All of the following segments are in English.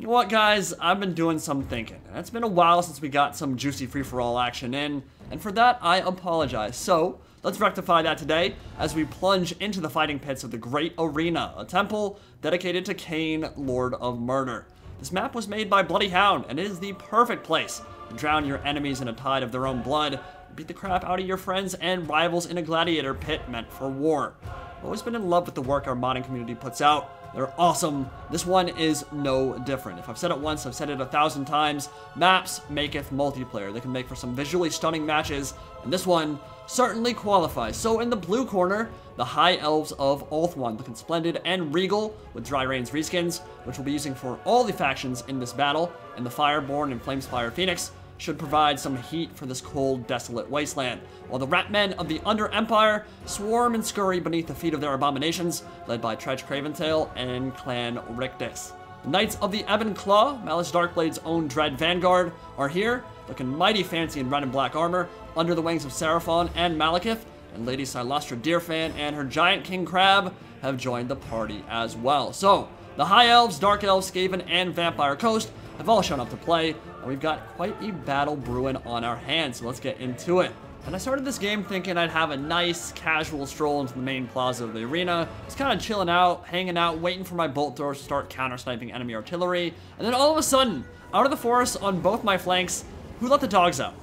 You know what, guys? I've been doing some thinking. And it's been a while since we got some juicy free-for-all action in, and for that, I apologize. So, let's rectify that today as we plunge into the fighting pits of the Great Arena, a temple dedicated to Khaine, Lord of Murder. This map was made by Bloody Hound, and it is the perfect place to drown your enemies in a tide of their own blood, beat the crap out of your friends and rivals in a gladiator pit meant for war. I've always been in love with the work our modding community puts out. They're awesome. This one is no different. If I've said it once, I've said it 1,000 times. Maps maketh multiplayer. They can make for some visually stunning matches, and this one certainly qualifies. So in the blue corner, the High Elves of Ulthuan, looking splendid and regal with Dryrain's reskins, which we'll be using for all the factions in this battle, and the Fireborn and Flamesfire Phoenix should provide some heat for this cold, desolate wasteland, while the rat men of the Under Empire swarm and scurry beneath the feet of their abominations, led by Tretch Craventail and Clan Rictus. The Knights of the Ebon Claw, Malice Darkblade's own Dread Vanguard, are here, looking mighty fancy in red and black armor, under the wings of Seraphon and Malekith, and Lady Silastra Deerfan and her giant king crab have joined the party as well. So, the High Elves, Dark Elves, Skaven, and Vampire Coast have all shown up to play, and we've got quite a battle brewing on our hands, so let's get into it. And I started this game thinking I'd have a nice, casual stroll into the main plaza of the arena, just kind of chilling out, hanging out, waiting for my bolt throwers to start counter-sniping enemy artillery, and then all of a sudden, out of the forest on both my flanks, who let the dogs out?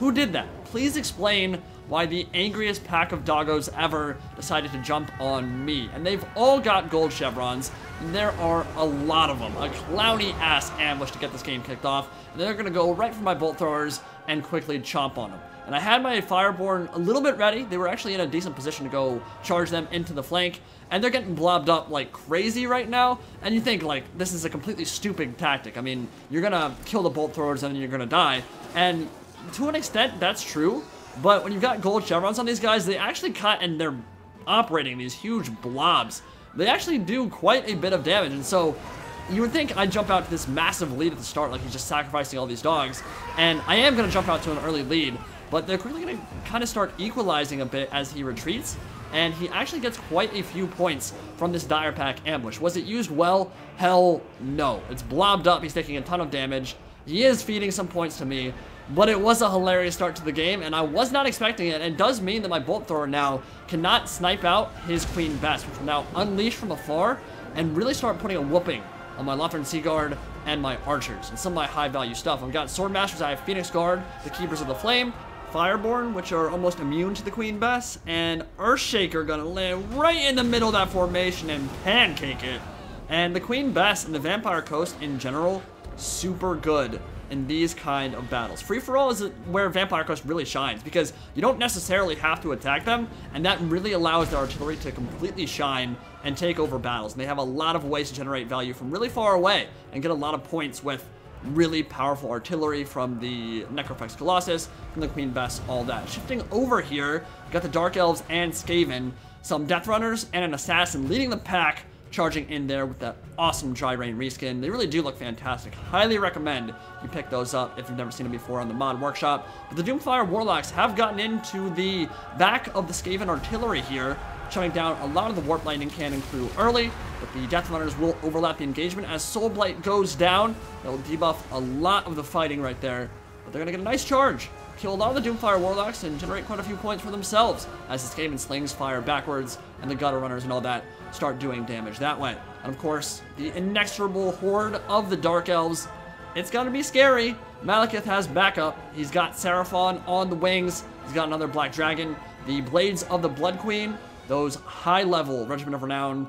Who did that? Please explain why the angriest pack of doggos ever decided to jump on me. And they've all got gold chevrons, and there are a lot of them. A clowny-ass ambush to get this game kicked off, and they're gonna go right for my bolt throwers and quickly chomp on them. And I had my Fireborn a little bit ready. They were actually in a decent position to go charge them into the flank, and they're getting blobbed up like crazy right now. And you think, like, this is a completely stupid tactic. I mean, you're gonna kill the bolt throwers and then you're gonna die. And to an extent, that's true, but when you've got gold chevrons on these guys, they actually cut and they're operating these huge blobs. They actually do quite a bit of damage, and so you would think I'd jump out to this massive lead at the start, like he's just sacrificing all these dogs, and I am gonna jump out to an early lead, but they're quickly gonna kind of start equalizing a bit as he retreats, and he actually gets quite a few points from this dire pack ambush. Was it used well? Hell no. It's blobbed up, he's taking a ton of damage. He is feeding some points to me, but it was a hilarious start to the game, and I was not expecting it, and it does mean that my bolt thrower now cannot snipe out his Queen Bess, which will now unleash from afar and really start putting a whooping on my Lothern Sea Guard and my archers, and some of my high-value stuff. I've got Swordmasters, I have Phoenix Guard, the Keepers of the Flame, Fireborn, which are almost immune to the Queen Bess, and Earthshaker gonna land right in the middle of that formation and pancake it. And the Queen Bess and the Vampire Coast in general, super good in these kind of battles. Free-for-all is where Vampire Coast really shines, because you don't necessarily have to attack them, and that really allows their artillery to completely shine and take over battles. And they have a lot of ways to generate value from really far away and get a lot of points with really powerful artillery from the Necrophex Colossus, from the Queen Bess, all that. Shifting over here, we've got the Dark Elves and Skaven, some Deathrunners, and an Assassin leading the pack, charging in there with that awesome Dryrain reskin. They really do look fantastic. Highly recommend you pick those up if you've never seen them before on the mod workshop. But the Doomfire Warlocks have gotten into the back of the Skaven artillery here, shutting down a lot of the Warp Lightning Cannon crew early, but the Deathrunners will overlap the engagement as Soul Blight goes down. That will debuff a lot of the fighting right there, but they're gonna get a nice charge, kill a lot of the Doomfire Warlocks and generate quite a few points for themselves as the Skaven slings fire backwards and the Gutter Runners and all that start doing damage that way. And of course, the inexorable horde of the Dark Elves. It's gonna be scary. Malekith has backup. He's got Seraphon on the wings. He's got another Black Dragon. The Blades of the Blood Queen, those high-level Regiment of Renown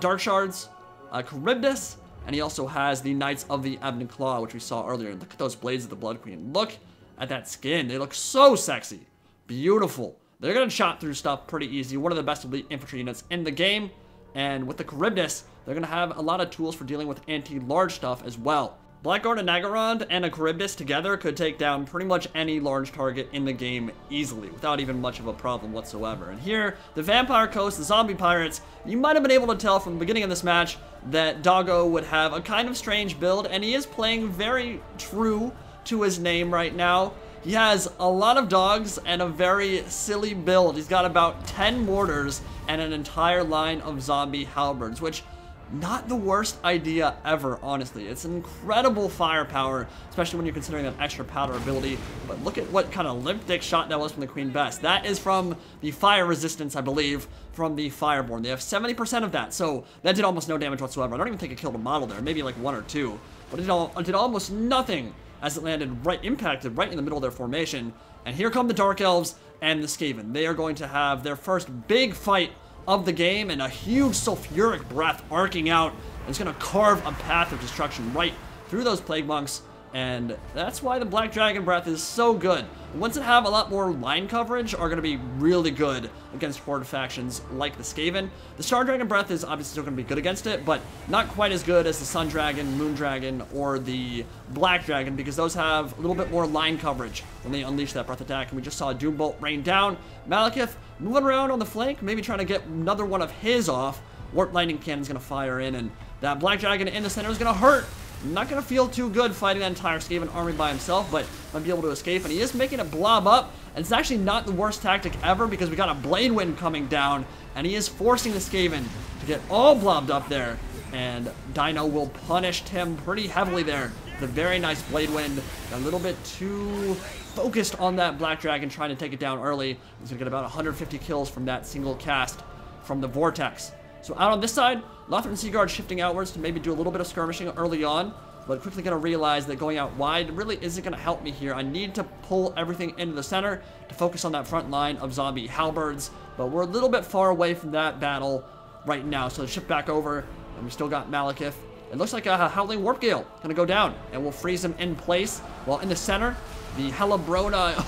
Dark Shards, Kharibdyss, and he also has the Knights of the Ebon Claw, which we saw earlier. Look at those Blades of the Blood Queen. Look at that skin. They look so sexy. Beautiful. They're gonna chop through stuff pretty easy. One of the best elite infantry units in the game. And with the Kharibdyss, they're going to have a lot of tools for dealing with anti-large stuff as well. Blackguard and Nagarond and a Kharibdyss together could take down pretty much any large target in the game easily, without even much of a problem whatsoever. And here, the Vampire Coast, the Zombie Pirates, you might have been able to tell from the beginning of this match that Doggo would have a kind of strange build, and he is playing very true to his name right now. He has a lot of dogs and a very silly build. He's got about 10 mortars and an entire line of zombie halberds, which Not the worst idea ever, honestly. It's incredible firepower, especially when you're considering that extra powder ability. But look at what kind of limp dick shot that was from the Queen Bess. That is from the fire resistance, I believe, from the Fireborn. They have 70% of that, so that did almost no damage whatsoever. I don't even think it killed a model there, maybe like one or two. But it did almost nothing as it landed impacted right in the middle of their formation. And here come the Dark Elves and the Skaven. They are going to have their first big fight of the game, and a huge sulfuric breath arcing out. It's going to carve a path of destruction right through those Plague Monks, and that's why the Black Dragon breath is so good. Once it have a lot more line coverage, are going to be really good against Horde factions like the Skaven. The Star Dragon breath is obviously still going to be good against it, but not quite as good as the Sun Dragon, Moon Dragon, or the Black Dragon, because those have a little bit more line coverage when they unleash that breath attack. And we just saw a Doom Bolt rain down. Malekith moving around on the flank, maybe trying to get another one of his off. Warp Lightning Cannon's going to fire in, and that Black Dragon in the center is going to hurt. Not going to feel too good fighting that entire Skaven army by himself, but might be able to escape. And he is making it blob up, and it's actually not the worst tactic ever, because we got a Blade Wind coming down, and he is forcing the Skaven to get all blobbed up there. And Dino will punish him pretty heavily there. The very nice Blade Wind, a little bit too focused on that Black Dragon, trying to take it down early. He's going to get about 150 kills from that single cast from the Vortex. So out on this side, Lothern Sea Guard shifting outwards to maybe do a little bit of skirmishing early on, but quickly going to realize that going out wide really isn't going to help me here. I need to pull everything into the center to focus on that front line of zombie halberds, but we're a little bit far away from that battle right now. So shift back over, and we still got Malekith. It looks like a Howling Warp Gale going to go down, and we'll freeze him in place. While in the center, the Hellbrona,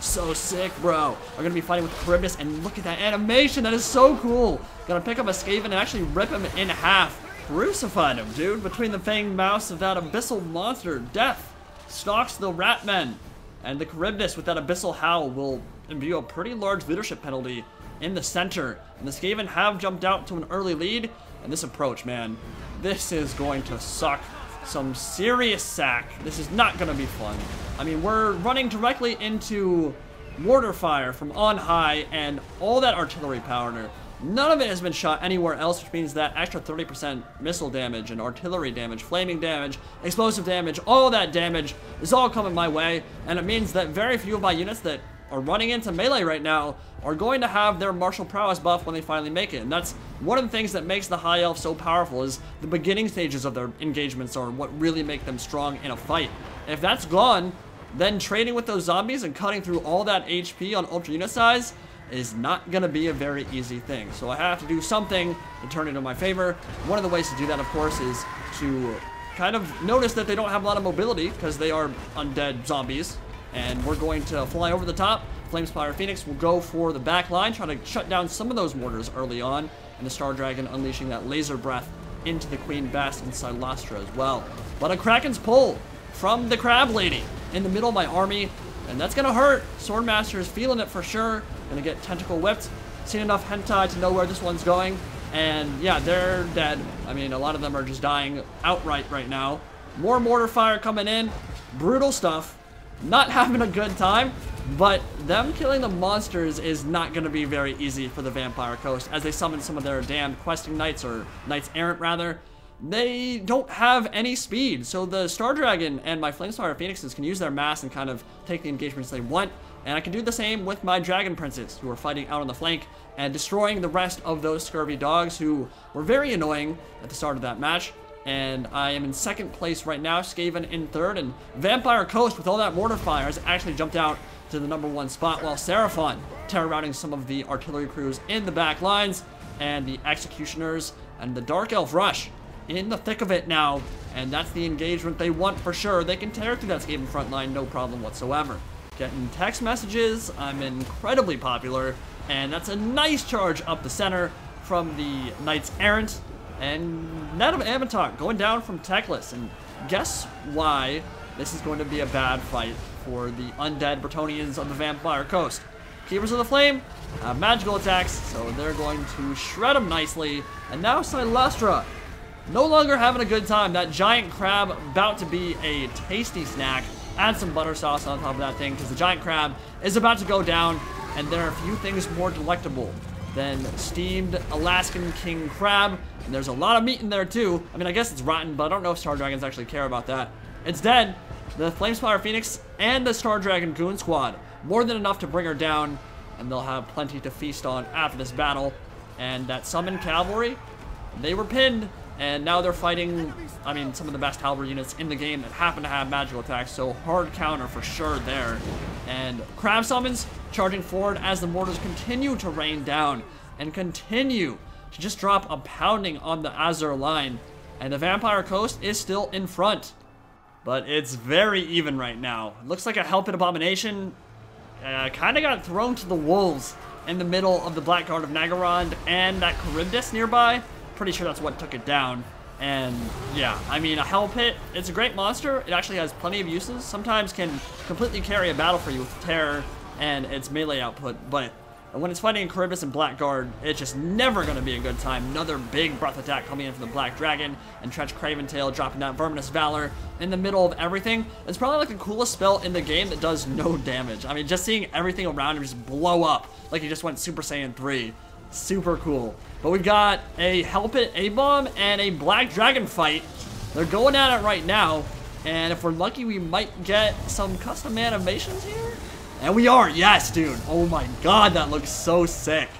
so sick, bro, are going to be fighting with Kharibdyss, and look at that animation. That is so cool. Going to pick up a Skaven and actually rip him in half. Crucified him, dude. Between the fang mouths of that abyssal monster, death stalks the rat men. And the Kharibdyss with that Abyssal Howl will imbue a pretty large leadership penalty in the center. And the Skaven have jumped out to an early lead. And this approach, man, this is going to suck some serious sack. This is not going to be fun. I mean, we're running directly into mortar fire from on high, and all that artillery powder, none of it has been shot anywhere else, which means that extra 30% missile damage and artillery damage, flaming damage, explosive damage, all that damage is all coming my way, and it means that very few of my units that are running into melee right now are going to have their martial prowess buff when they finally make it. And that's one of the things that makes the High Elf so powerful, is the beginning stages of their engagements are what really make them strong in a fight. And if that's gone, then trading with those zombies and cutting through all that HP on ultra unit size is not going to be a very easy thing. So I have to do something to turn it in my favor. One of the ways to do that, of course, is to kind of notice that they don't have a lot of mobility, because they are undead zombies. And we're going to fly over the top. Flamesfire Phoenix will go for the back line, trying to shut down some of those mortars early on. And the Star Dragon unleashing that laser breath into the Queen Bess and Silastra as well. But a Kraken's pull from the Crab Lady in the middle of my army. And that's going to hurt. Swordmaster is feeling it for sure. Going to get tentacle whipped. Seen enough hentai to know where this one's going. And yeah, they're dead. I mean, a lot of them are just dying outright right now. More mortar fire coming in. Brutal stuff. Not having a good time, but them killing the monsters is not going to be very easy for the Vampire Coast, as they summon some of their damned questing knights, or knights errant rather. They don't have any speed, so the Star Dragon and my Flamesfire Phoenixes can use their mass and kind of take the engagements they want. And I can do the same with my Dragon Princes, who are fighting out on the flank and destroying the rest of those scurvy dogs who were very annoying at the start of that match. And I am in second place right now, Skaven in third, and Vampire Coast, with all that mortar fire, has actually jumped out to the number one spot, while Seraphon terror-routing some of the artillery crews in the back lines, and the Executioners, and the Dark Elf Rush in the thick of it now, and that's the engagement they want for sure. They can tear through that Skaven front line, no problem whatsoever. Getting text messages, I'm incredibly popular, and that's a nice charge up the center from the Knights Errant. And Net of Amatok going down from Teclis. And guess why this is going to be a bad fight for the undead Bretonians of the Vampire Coast. Keepers of the Flame have magical attacks, so they're going to shred them nicely. And now Silastra, no longer having a good time. That giant crab about to be a tasty snack. Add some butter sauce on top of that thing, because the giant crab is about to go down, and there are few things more delectable then Steamed Alaskan King Crab, and there's a lot of meat in there too. I mean, I guess it's rotten, but I don't know if Star Dragons actually care about that. It's dead. The Flamesfire Phoenix and the Star Dragon Goon Squad, more than enough to bring her down, and they'll have plenty to feast on after this battle. And that Summoned Cavalry, they were pinned, and now they're fighting, I mean, some of the best Halberd units in the game that happen to have magical attacks, so hard counter for sure there. And Crab Summons charging forward as the mortars continue to rain down and continue to just drop a pounding on the Azure line. And the Vampire Coast is still in front, but it's very even right now. It looks like a Hell Pit Abomination kind of got thrown to the wolves in the middle of the Blackguard of Nagarond and that Kharibdyss nearby. Pretty sure that's what took it down. And yeah, I mean, a Hell Pit, it's a great monster. It actually has plenty of uses. Sometimes can completely carry a battle for you with terror and its melee output, but when it's fighting Kharibdyss and Blackguard, it's just never going to be a good time. Another big breath attack coming in from the Black Dragon, and Tretch Craventail dropping that Verminous Valor in the middle of everything. It's probably like the coolest spell in the game that does no damage. I mean, just seeing everything around him just blow up like he just went Super Saiyan 3. Super cool. But we've got a Hell Pit A-Bomb and a Black Dragon fight. They're going at it right now, and if we're lucky, we might get some custom animations here. And we are, yes, dude. Oh my god, that looks so sick.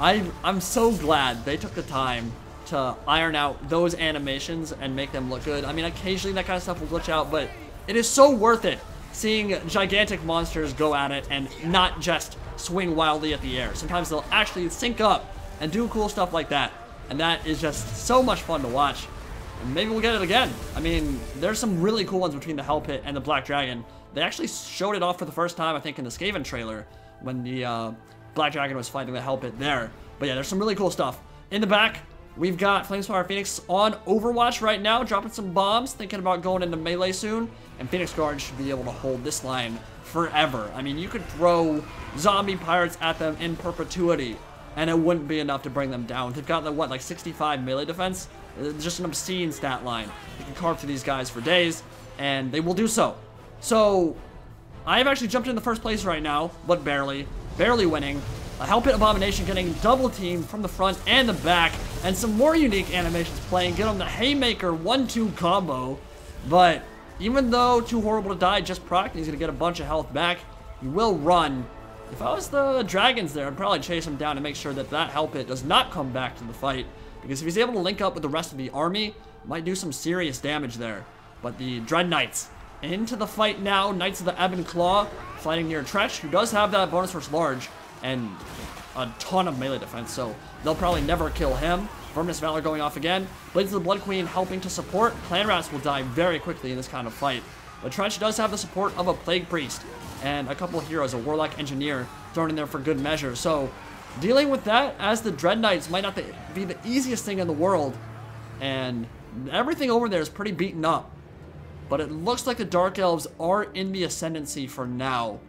I'm so glad they took the time to iron out those animations and make them look good. I mean, occasionally that kind of stuff will glitch out, but it is so worth it seeing gigantic monsters go at it and not just swing wildly at the air. Sometimes they'll actually sync up and do cool stuff like that, and that is just so much fun to watch. And maybe we'll get it again. I mean, there's some really cool ones between the Hell Pit and the Black Dragon. They actually showed it off for the first time, I think, in the Skaven trailer when the Black Dragon was fighting the Hell Pit there. But yeah, there's some really cool stuff. In the back, we've got Flamesfire Phoenix on Overwatch right now, dropping some bombs, thinking about going into melee soon. And Phoenix Guard should be able to hold this line forever. I mean, you could throw zombie pirates at them in perpetuity, and it wouldn't be enough to bring them down. They've got, what, like 65 melee defense? It's just an obscene stat line. You can carve through these guys for days, and they will do so. So, I have actually jumped into first place right now, but barely. Barely winning. A Hell Pit Abomination getting double teamed from the front and the back, and some more unique animations playing. Get on the Haymaker 1-2 combo. But even though Too Horrible to Die just proc, he's going to get a bunch of health back. He will run. If I was the Dragons there, I'd probably chase him down and make sure that that Hell Pit does not come back to the fight. Because if he's able to link up with the rest of the army, might do some serious damage there. But the Dread Knights into the fight now. Knights of the Ebon Claw fighting near Tretch, who does have that bonus versus large and a ton of melee defense, so they'll probably never kill him. Verminous Valor going off again. Blades of the Blood Queen helping to support. Clan Rats will die very quickly in this kind of fight. But Tretch does have the support of a Plague Priest and a couple of heroes, a Warlock Engineer thrown in there for good measure. So dealing with that as the Dread Knights might not be the easiest thing in the world. And everything over there is pretty beaten up. But it looks like the Dark Elves are in the ascendancy for now.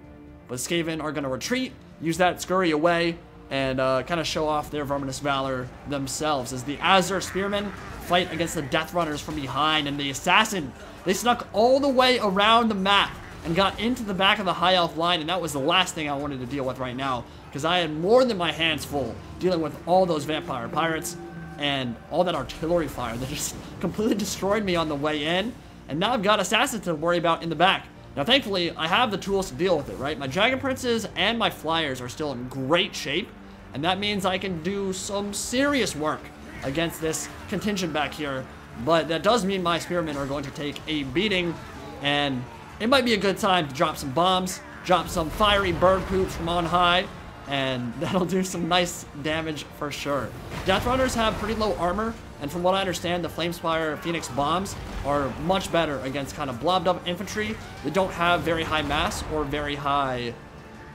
But Skaven are going to retreat, use that Scurry Away, and kind of show off their Verminous Valor themselves. As the Azure Spearmen fight against the Deathrunners from behind, and the Assassin, they snuck all the way around the map and got into the back of the High Elf line, and that was the last thing I wanted to deal with right now, because I had more than my hands full dealing with all those Vampire Pirates and all that artillery fire that just completely destroyed me on the way in. And now I've got Assassins to worry about in the back. Now, thankfully, I have the tools to deal with it, right? My Dragon Princes and my Flyers are still in great shape, and that means I can do some serious work against this contingent back here. But that does mean my Spearmen are going to take a beating, and it might be a good time to drop some bombs, drop some fiery bird poops from on high, and that'll do some nice damage for sure. Deathrunners have pretty low armor, and from what I understand, the Flamesfire Phoenix bombs are much better against kind of blobbed up infantry that don't have very high mass or very high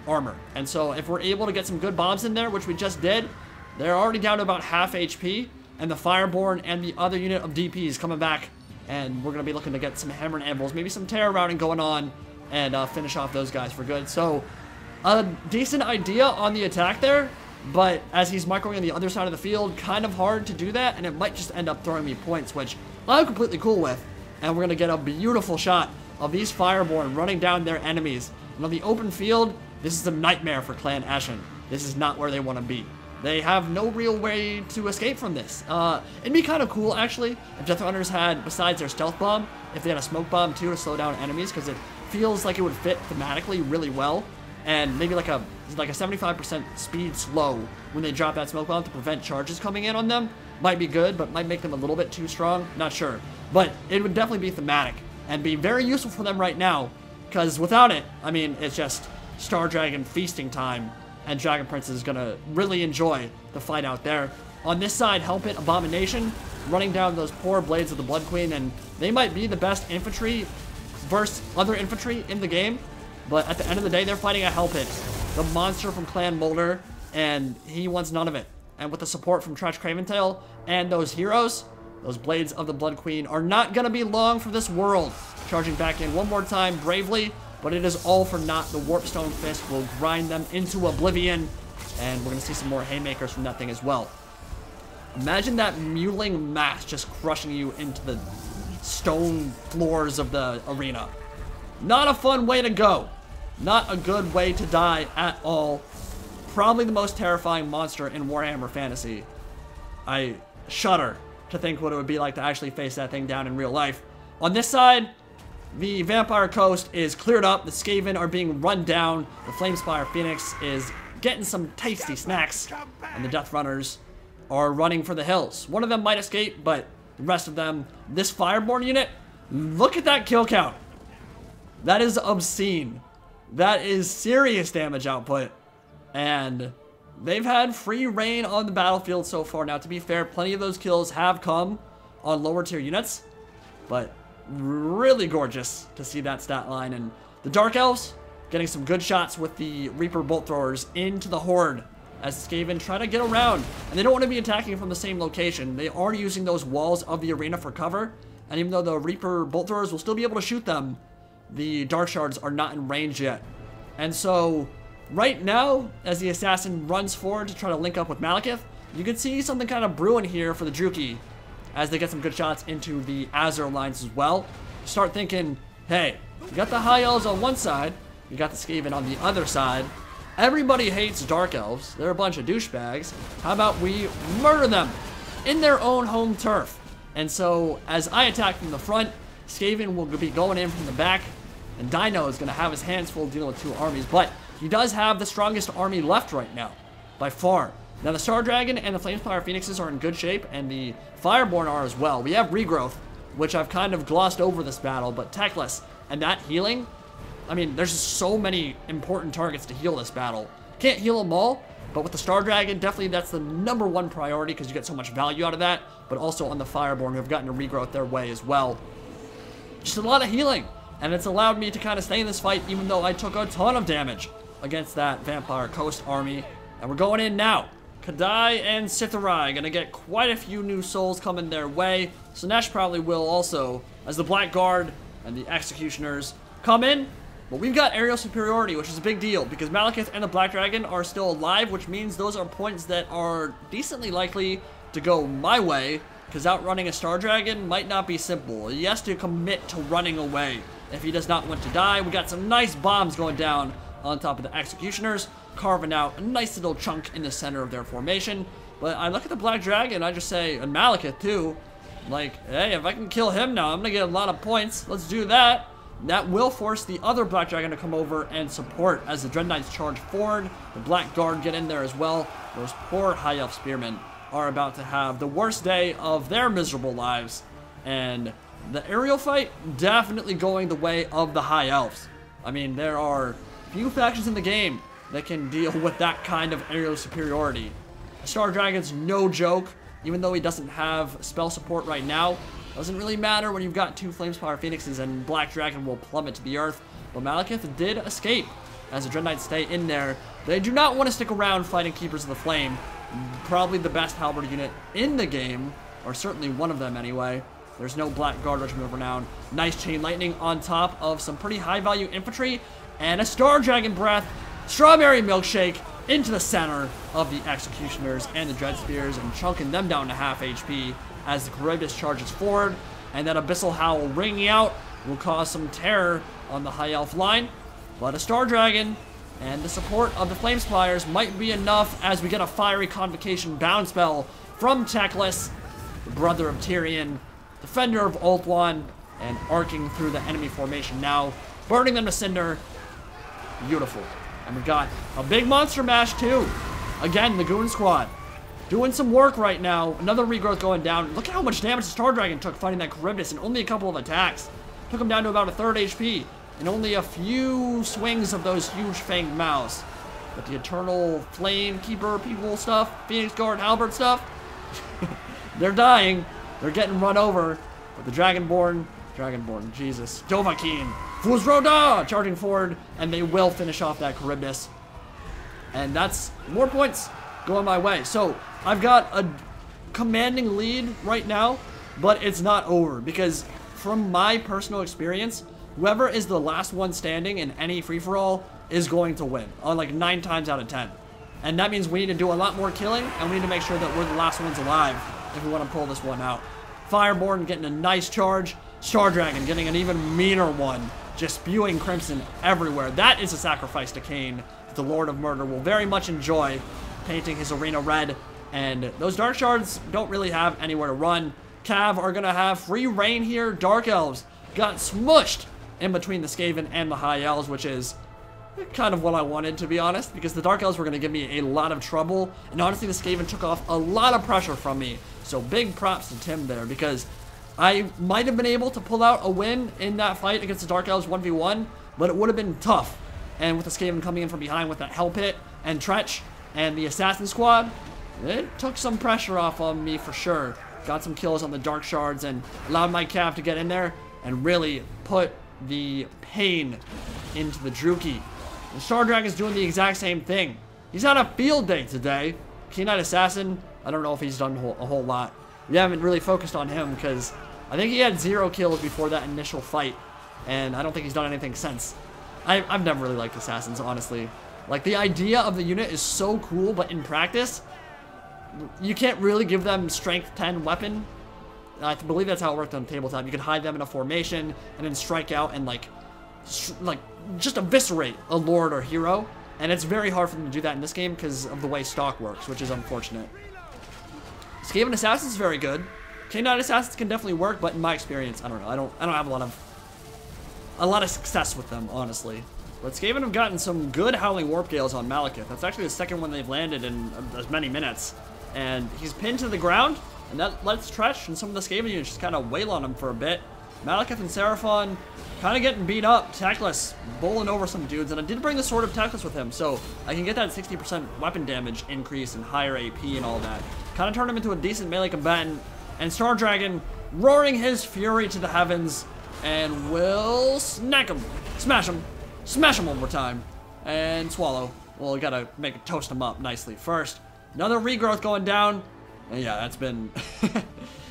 armor. And so if we're able to get some good bombs in there, which we just did, they're already down to about half HP, and the Fireborn and the other unit of DPs coming back, and we're going to be looking to get some hammer and anvils, maybe some terror routing going on, and finish off those guys for good. So a decent idea on the attack there, but as he's microing on the other side of the field, kind of hard to do that, and it might just end up throwing me points, which I'm completely cool with. And we're going to get a beautiful shot of these Fireborn running down their enemies. And on the open field, this is a nightmare for Clan Ashen. This is not where they want to be. They have no real way to escape from this. It'd be kind of cool, actually, if Deathrunners had, besides their stealth bomb, if they had a smoke bomb, too, to slow down enemies, because it feels like it would fit thematically really well. And maybe like a 75% speed slow when they drop that smoke bomb to prevent charges coming in on them. Might be good, but might make them a little bit too strong. Not sure. But it would definitely be thematic and be very useful for them right now, because without it, I mean, it's just Star Dragon feasting time. And Dragon Prince is going to really enjoy the fight out there. On this side, Hell Pit Abomination running down those poor Blades of the Blood Queen, and they might be the best infantry versus other infantry in the game, but at the end of the day, they're fighting a Hell Pit, the monster from Clan Molder, and he wants none of it. And with the support from Tretch Craventail and those heroes, those Blades of the Blood Queen are not going to be long for this world. Charging back in one more time bravely, but it is all for naught. The Warpstone Fist will grind them into oblivion, and we're going to see some more haymakers from that thing as well. Imagine that mewling mass just crushing you into the stone floors of the arena. Not a fun way to go. Not a good way to die at all. Probably the most terrifying monster in Warhammer Fantasy. I shudder to think what it would be like to actually face that thing down in real life. On this side, the Vampire Coast is cleared up. The Skaven are being run down. The Flamesfire Phoenix is getting some tasty snacks. And the Deathrunners are running for the hills. One of them might escape, but the rest of them... This Fireborn unit, look at that kill count. That is obscene. That is serious damage output. And they've had free reign on the battlefield so far. Now, to be fair, plenty of those kills have come on lower tier units. But... really gorgeous to see that stat line. And the Dark Elves getting some good shots with the Reaper Bolt Throwers into the Horde as Skaven try to get around. And they don't want to be attacking from the same location. They are using those walls of the arena for cover. And even though the Reaper Bolt Throwers will still be able to shoot them, the Dark Shards are not in range yet. And so right now, as the Assassin runs forward to try to link up with Malekith, you can see something kind of brewing here for the Druki, as they get some good shots into the Azure lines as well. Start thinking, hey, you got the High Elves on one side, you got the Skaven on the other side. Everybody hates Dark Elves. They're a bunch of douchebags. How about we murder them in their own home turf? And so, as I attack from the front, Skaven will be going in from the back, and Dino is going to have his hands full dealing with two armies, but he does have the strongest army left right now, by far. Now, the Star Dragon and the Flamespire Phoenixes are in good shape, and the Fireborn are as well. We have Regrowth, which I've kind of glossed over this battle, but Teclis and that healing, I mean, there's just so many important targets to heal this battle. Can't heal them all, but with the Star Dragon, definitely that's the number one priority because you get so much value out of that, but also on the Fireborn, who have gotten to Regrowth their way as well. Just a lot of healing, and it's allowed me to kind of stay in this fight, even though I took a ton of damage against that Vampire Coast army, and we're going in now. Kadai and Sitharai gonna get quite a few new souls coming their way. Sinesh probably will also, as the Blackguard and the Executioners come in. But we've got aerial superiority, which is a big deal because Malekith and the Black Dragon are still alive, which means those are points that are decently likely to go my way, because outrunning a Star Dragon might not be simple. He has to commit to running away if he does not want to die. We got some nice bombs going down on top of the Executioners, carving out a nice little chunk in the center of their formation. But I look at the Black Dragon, I just say, and Malekith too, like, hey, if I can kill him now, I'm gonna get a lot of points. Let's do that. That will force the other Black Dragon to come over and support as the Dread Knights charge forward. The Blackguard get in there as well. Those poor High Elf Spearmen are about to have the worst day of their miserable lives. And the aerial fight definitely going the way of the High Elves. I mean, there are few factions in the game that can deal with that kind of aerial superiority. Star Dragon's no joke, even though he doesn't have spell support right now. Doesn't really matter when you've got two Flamespire Phoenixes, and Black Dragon will plummet to the earth. But Malekith did escape as the Dread Knights stay in there. They do not want to stick around fighting Keepers of the Flame. Probably the best Halberd unit in the game, or certainly one of them anyway. There's no Blackguard Regiment over now. Nice Chain Lightning on top of some pretty high value infantry, and a Star Dragon Breath. Strawberry Milkshake into the center of the Executioners and the Dread Spears, and chunking them down to half HP as the Kharibdyss charges forward. And that Abyssal Howl ringing out will cause some terror on the High Elf line. But a Star Dragon And the support of the Flamespires might be enough as we get a Fiery Convocation bound spell from Teclis, the brother of Tyrion, defender of Ulthuan, and arcing through the enemy formation now, burning them to cinder. Beautiful. And we got a big monster mash too. Again, the Goon Squad doing some work right now. Another regrowth going down. Look at how much damage the Star Dragon took fighting that Kharibdyss in only a couple of attacks. Took him down to about a third HP and only a few swings of those huge fanged mouths. But the Eternal Flame Keeper people stuff, Phoenix Guard, Halberd stuff, they're dying. They're getting run over. But the Dragonborn, Jesus, Dovahkiin, Fuzroda, charging forward, and they will finish off that Kharibdyss. And that's more points going my way. So I've got a commanding lead right now, but it's not over, because from my personal experience, whoever is the last one standing in any free-for-all is going to win on like 9 times out of 10. And that means we need to do a lot more killing, and we need to make sure that we're the last ones alive if we want to pull this one out. Fireborn getting a nice charge. Star Dragon getting an even meaner one, just spewing crimson everywhere. That is a sacrifice to Khaine that the Lord of Murder will very much enjoy, painting his arena red. And those Dark Shards don't really have anywhere to run. Cav are gonna have free reign here. Dark Elves got smushed in between the Skaven and the High Elves, which is kind of what I wanted, to be honest, because the Dark Elves were gonna give me a lot of trouble, and honestly the Skaven took off a lot of pressure from me. So big props to Tim there, because I might have been able to pull out a win in that fight against the Dark Elves 1v1, but it would have been tough. And with the Skaven coming in from behind with that Hell Pit and Tretch and the Assassin Squad, it took some pressure off on me for sure. Got some kills on the Dark Shards and allowed my Cav to get in there and really put the pain into the Druki. The Star Dragon's doing the exact same thing. He's had a field day today. Knight Assassin, I don't know if he's done a whole lot. We haven't really focused on him because I think he had 0 kills before that initial fight, and I don't think he's done anything since. I've never really liked Assassins, honestly. Like, the idea of the unit is so cool, but in practice, you can't really give them strength 10 weapon. I believe that's how it worked on tabletop. You could hide them in a formation and then strike out and like just eviscerate a lord or hero, and it's very hard for them to do that in this game because of the way stock works, which is unfortunate. Skaven Assassin is very good. Knight Assassins can definitely work, but in my experience, I don't know. I don't have a lot of success with them, honestly. But Skaven have gotten some good Howling Warp Gales on Malekith. That's actually the second one they've landed in as many minutes. And he's pinned to the ground, and that lets Tretch and some of the Skaven units just kind of wail on him for a bit. Malekith and Seraphon kind of getting beat up. Teclis bowling over some dudes, and I did bring the Sword of Teclis with him, so I can get that 60% weapon damage increase and higher AP and all that. Kind of turned him into a decent melee combatant. And Star Dragon roaring his fury to the heavens and will snack him, smash him one more time, and swallow. Well, we gotta make it toast him up nicely first. Another regrowth going down. And yeah, that's been...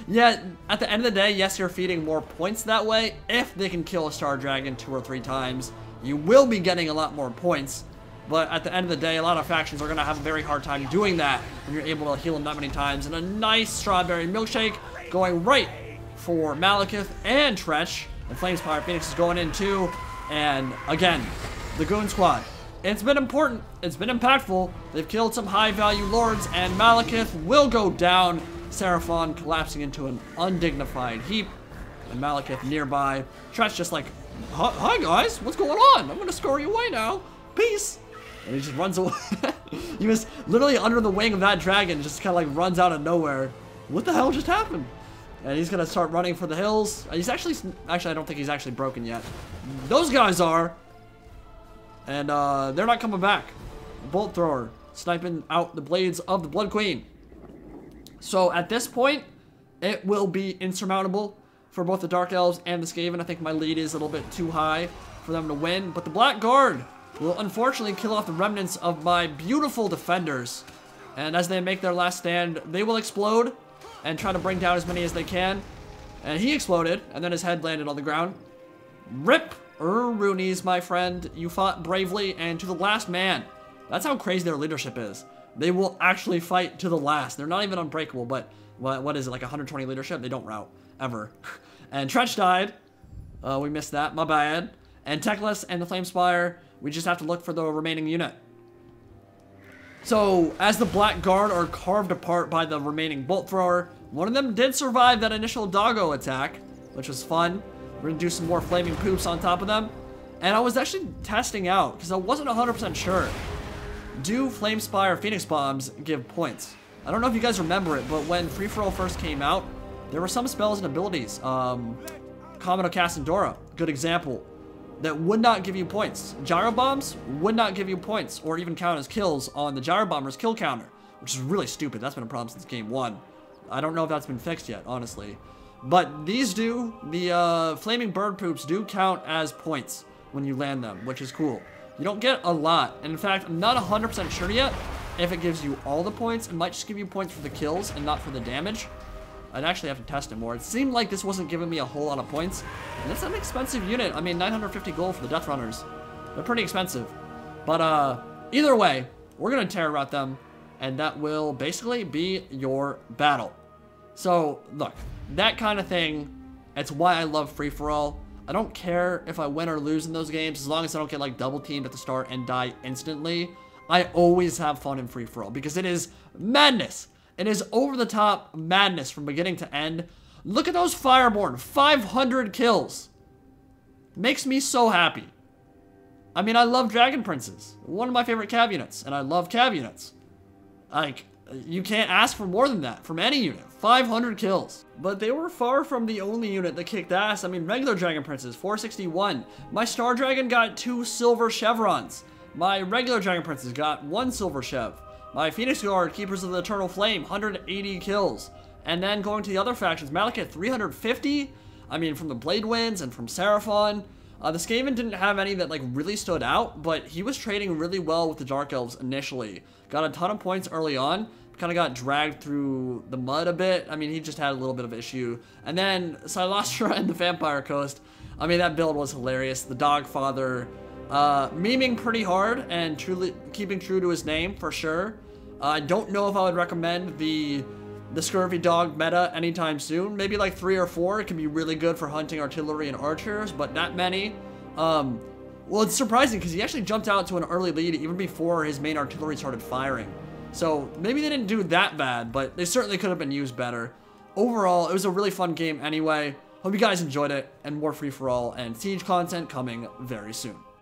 yeah, at the end of the day, yes, you're feeding more points that way. If they can kill a Star Dragon 2 or 3 times, you will be getting a lot more points. But at the end of the day, a lot of factions are going to have a very hard time doing that when you're able to heal them that many times. And a nice strawberry milkshake going right for Malekith and Tretch. And Flamespire Phoenix is going in too. And again, the Goon Squad. It's been important. It's been impactful. They've killed some high-value lords, and Malekith will go down. Seraphon collapsing into an undignified heap. And Malekith nearby. Tretch just like, hi guys, what's going on? I'm going to score you away now. Peace. And he just runs away. He was literally under the wing of that dragon, just kind of like runs out of nowhere. What the hell just happened? And he's gonna start running for the hills. He's actually I don't think he's actually broken yet. Those guys are. And they're not coming back. Bolt Thrower sniping out the Blades of the Blood Queen. So at this point, it will be insurmountable for both the Dark Elves and the Skaven. I think my lead is a little bit too high for them to win, but the Blackguard will unfortunately kill off the remnants of my beautiful defenders. And as they make their last stand, they will explode and try to bring down as many as they can. And he exploded, and then his head landed on the ground. Rip Roonies, my friend. You fought bravely and to the last man. That's how crazy their leadership is. They will actually fight to the last. They're not even unbreakable, but what is it, like 120 leadership? They don't rout, ever. And Tretch died. We missed that, my bad. And Teclis and the Flamespire... We just have to look for the remaining unit. So, as the Blackguard are carved apart by the remaining Bolt Thrower, one of them did survive that initial doggo attack, which was fun. We're gonna do some more Flaming Poops on top of them. And I was actually testing out, because I wasn't 100% sure. Do Flamespire Phoenix Bombs give points? I don't know if you guys remember it, but when Free For All first came out, there were some spells and abilities, Comet of Cassandora, good example, that would not give you points. Gyro Bombs would not give you points, or even count as kills on the Gyro Bomber's kill counter, which is really stupid. That's been a problem since game one. I don't know if that's been fixed yet, honestly. But these do, the Flaming Bird Poops do count as points when you land them, which is cool. You don't get a lot, and in fact, I'm not 100% sure yet if it gives you all the points. It might just give you points for the kills and not for the damage. I'd actually have to test it more. It seemed like this wasn't giving me a whole lot of points. And it's an expensive unit. I mean, 950 gold for the Deathrunners. They're pretty expensive. But either way, we're going to Terror Route them. And that will basically be your battle. So, look. That kind of thing. It's why I love free-for-all. I don't care if I win or lose in those games. As long as I don't get, like, double teamed at the start and die instantly. I always have fun in free-for-all. Because it is madness. It is over-the-top madness from beginning to end. Look at those Fireborn. 500 kills. Makes me so happy. I mean, I love Dragon Princes. One of my favorite cav units. And I love cav units. Like, you can't ask for more than that from any unit. 500 kills. But they were far from the only unit that kicked ass. I mean, regular Dragon Princes, 461. My Star Dragon got 2 silver chevrons. My regular Dragon Princes got 1 silver chev. My Phoenix Guard, Keepers of the Eternal Flame, 180 kills. And then going to the other factions, Malekith, 350. I mean, from the Blade Winds and from Seraphon. The Skaven didn't have any that, like, really stood out, but he was trading really well with the Dark Elves initially. Got a ton of points early on. Kind of got dragged through the mud a bit. I mean, he just had a little bit of issue. And then Silastra and the Vampire Coast. I mean, that build was hilarious. The Dogfather, memeing pretty hard and truly keeping true to his name, for sure. I don't know if I would recommend the Scurvy Dog meta anytime soon. Maybe like 3 or 4. It can be really good for hunting artillery and archers, but not many. Well, it's surprising because he actually jumped out to an early lead even before his main artillery started firing. So maybe they didn't do that bad, but they certainly could have been used better. Overall, it was a really fun game anyway. Hope you guys enjoyed it, and more free-for-all and siege content coming very soon.